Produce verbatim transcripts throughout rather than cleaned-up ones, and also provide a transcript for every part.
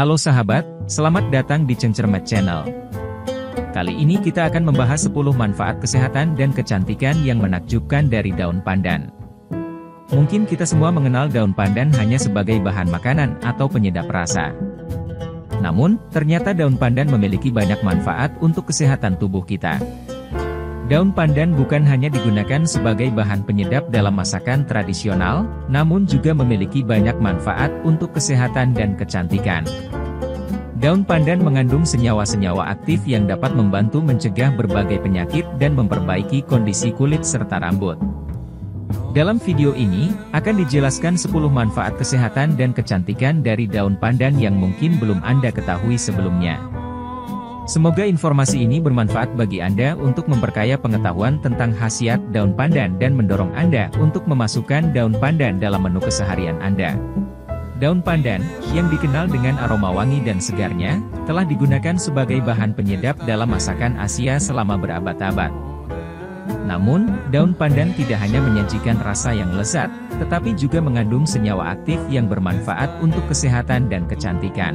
Halo sahabat, selamat datang di CengCeremet Channel. Kali ini kita akan membahas sepuluh manfaat kesehatan dan kecantikan yang menakjubkan dari daun pandan. Mungkin kita semua mengenal daun pandan hanya sebagai bahan makanan atau penyedap rasa. Namun, ternyata daun pandan memiliki banyak manfaat untuk kesehatan tubuh kita. Daun pandan bukan hanya digunakan sebagai bahan penyedap dalam masakan tradisional, namun juga memiliki banyak manfaat untuk kesehatan dan kecantikan. Daun pandan mengandung senyawa-senyawa aktif yang dapat membantu mencegah berbagai penyakit dan memperbaiki kondisi kulit serta rambut. Dalam video ini, akan dijelaskan sepuluh manfaat kesehatan dan kecantikan dari daun pandan yang mungkin belum Anda ketahui sebelumnya. Semoga informasi ini bermanfaat bagi Anda untuk memperkaya pengetahuan tentang khasiat daun pandan dan mendorong Anda untuk memasukkan daun pandan dalam menu keseharian Anda. Daun pandan, yang dikenal dengan aroma wangi dan segarnya, telah digunakan sebagai bahan penyedap dalam masakan Asia selama berabad-abad. Namun, daun pandan tidak hanya menyajikan rasa yang lezat, tetapi juga mengandung senyawa aktif yang bermanfaat untuk kesehatan dan kecantikan.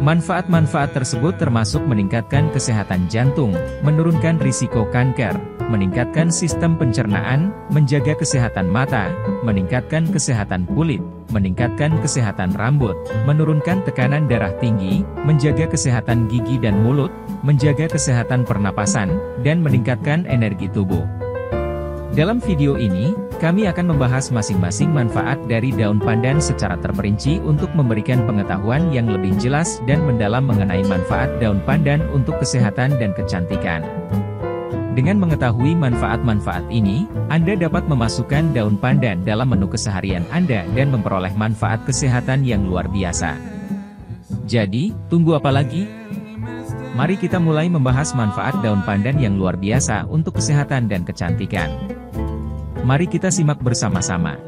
Manfaat-manfaat tersebut termasuk meningkatkan kesehatan jantung, menurunkan risiko kanker, meningkatkan sistem pencernaan, menjaga kesehatan mata, meningkatkan kesehatan kulit, meningkatkan kesehatan rambut, menurunkan tekanan darah tinggi, menjaga kesehatan gigi dan mulut, menjaga kesehatan pernapasan, dan meningkatkan energi tubuh. Dalam video ini, kami akan membahas masing-masing manfaat dari daun pandan secara terperinci untuk memberikan pengetahuan yang lebih jelas dan mendalam mengenai manfaat daun pandan untuk kesehatan dan kecantikan. Dengan mengetahui manfaat-manfaat ini, Anda dapat memasukkan daun pandan dalam menu keseharian Anda dan memperoleh manfaat kesehatan yang luar biasa. Jadi, tunggu apa lagi? Mari kita mulai membahas manfaat daun pandan yang luar biasa untuk kesehatan dan kecantikan. Mari kita simak bersama-sama.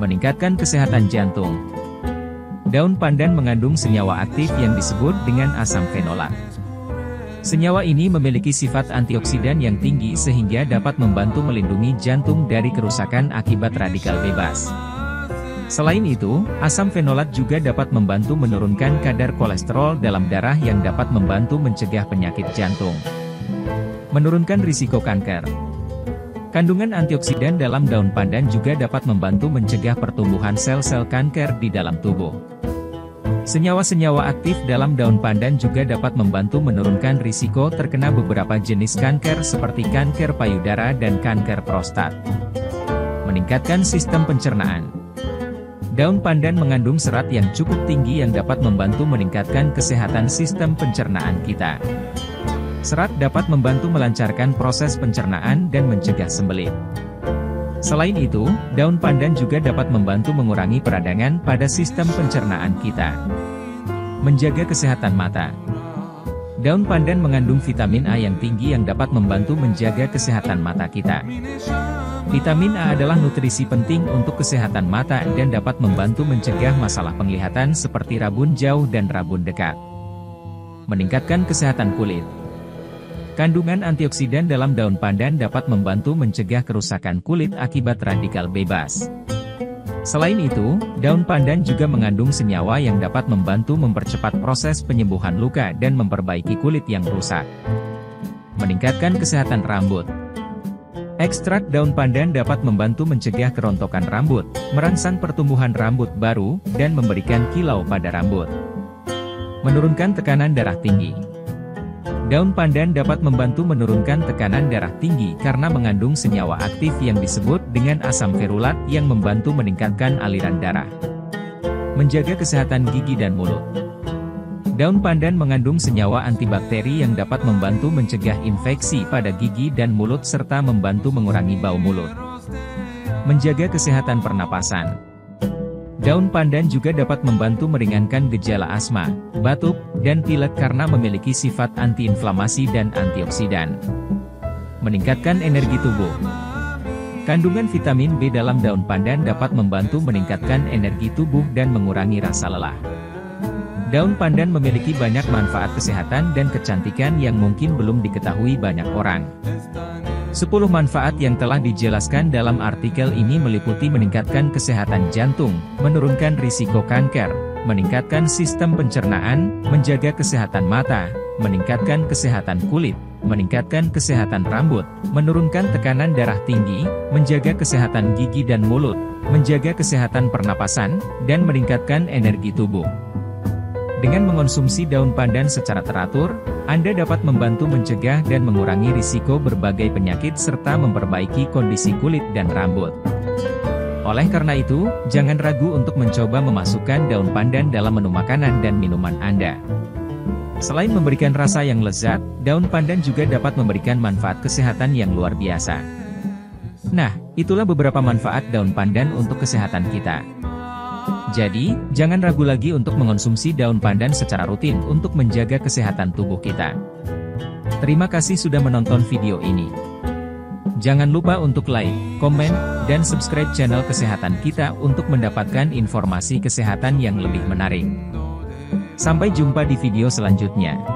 Meningkatkan kesehatan jantung. Daun pandan mengandung senyawa aktif yang disebut dengan asam fenolat. Senyawa ini memiliki sifat antioksidan yang tinggi sehingga dapat membantu melindungi jantung dari kerusakan akibat radikal bebas. Selain itu, asam fenolat juga dapat membantu menurunkan kadar kolesterol dalam darah yang dapat membantu mencegah penyakit jantung. Menurunkan risiko kanker. Kandungan antioksidan dalam daun pandan juga dapat membantu mencegah pertumbuhan sel-sel kanker di dalam tubuh. Senyawa-senyawa aktif dalam daun pandan juga dapat membantu menurunkan risiko terkena beberapa jenis kanker seperti kanker payudara dan kanker prostat. Meningkatkan sistem pencernaan. Daun pandan mengandung serat yang cukup tinggi yang dapat membantu meningkatkan kesehatan sistem pencernaan kita. Serat dapat membantu melancarkan proses pencernaan dan mencegah sembelit. Selain itu, daun pandan juga dapat membantu mengurangi peradangan pada sistem pencernaan kita. Menjaga kesehatan mata. Daun pandan mengandung vitamin A yang tinggi yang dapat membantu menjaga kesehatan mata kita. Vitamin A adalah nutrisi penting untuk kesehatan mata dan dapat membantu mencegah masalah penglihatan seperti rabun jauh dan rabun dekat. Meningkatkan kesehatan kulit. Kandungan antioksidan dalam daun pandan dapat membantu mencegah kerusakan kulit akibat radikal bebas. Selain itu, daun pandan juga mengandung senyawa yang dapat membantu mempercepat proses penyembuhan luka dan memperbaiki kulit yang rusak. Meningkatkan kesehatan rambut. Ekstrak daun pandan dapat membantu mencegah kerontokan rambut, merangsang pertumbuhan rambut baru, dan memberikan kilau pada rambut. Menurunkan tekanan darah tinggi. Daun pandan dapat membantu menurunkan tekanan darah tinggi karena mengandung senyawa aktif yang disebut dengan asam ferulat yang membantu meningkatkan aliran darah. Menjaga kesehatan gigi dan mulut. Daun pandan mengandung senyawa antibakteri yang dapat membantu mencegah infeksi pada gigi dan mulut serta membantu mengurangi bau mulut. Menjaga kesehatan pernapasan. Daun pandan juga dapat membantu meringankan gejala asma, batuk, dan pilek karena memiliki sifat antiinflamasi dan antioksidan. Meningkatkan energi tubuh. Kandungan vitamin B dalam daun pandan dapat membantu meningkatkan energi tubuh dan mengurangi rasa lelah. Daun pandan memiliki banyak manfaat kesehatan dan kecantikan yang mungkin belum diketahui banyak orang. sepuluh manfaat yang telah dijelaskan dalam artikel ini meliputi meningkatkan kesehatan jantung, menurunkan risiko kanker, meningkatkan sistem pencernaan, menjaga kesehatan mata, meningkatkan kesehatan kulit, meningkatkan kesehatan rambut, menurunkan tekanan darah tinggi, menjaga kesehatan gigi dan mulut, menjaga kesehatan pernapasan, dan meningkatkan energi tubuh. Dengan mengonsumsi daun pandan secara teratur, Anda dapat membantu mencegah dan mengurangi risiko berbagai penyakit serta memperbaiki kondisi kulit dan rambut. Oleh karena itu, jangan ragu untuk mencoba memasukkan daun pandan dalam menu makanan dan minuman Anda. Selain memberikan rasa yang lezat, daun pandan juga dapat memberikan manfaat kesehatan yang luar biasa. Nah, itulah beberapa manfaat daun pandan untuk kesehatan kita. Jadi, jangan ragu lagi untuk mengonsumsi daun pandan secara rutin untuk menjaga kesehatan tubuh kita. Terima kasih sudah menonton video ini. Jangan lupa untuk like, komen, dan subscribe channel Kesehatan Kita untuk mendapatkan informasi kesehatan yang lebih menarik. Sampai jumpa di video selanjutnya.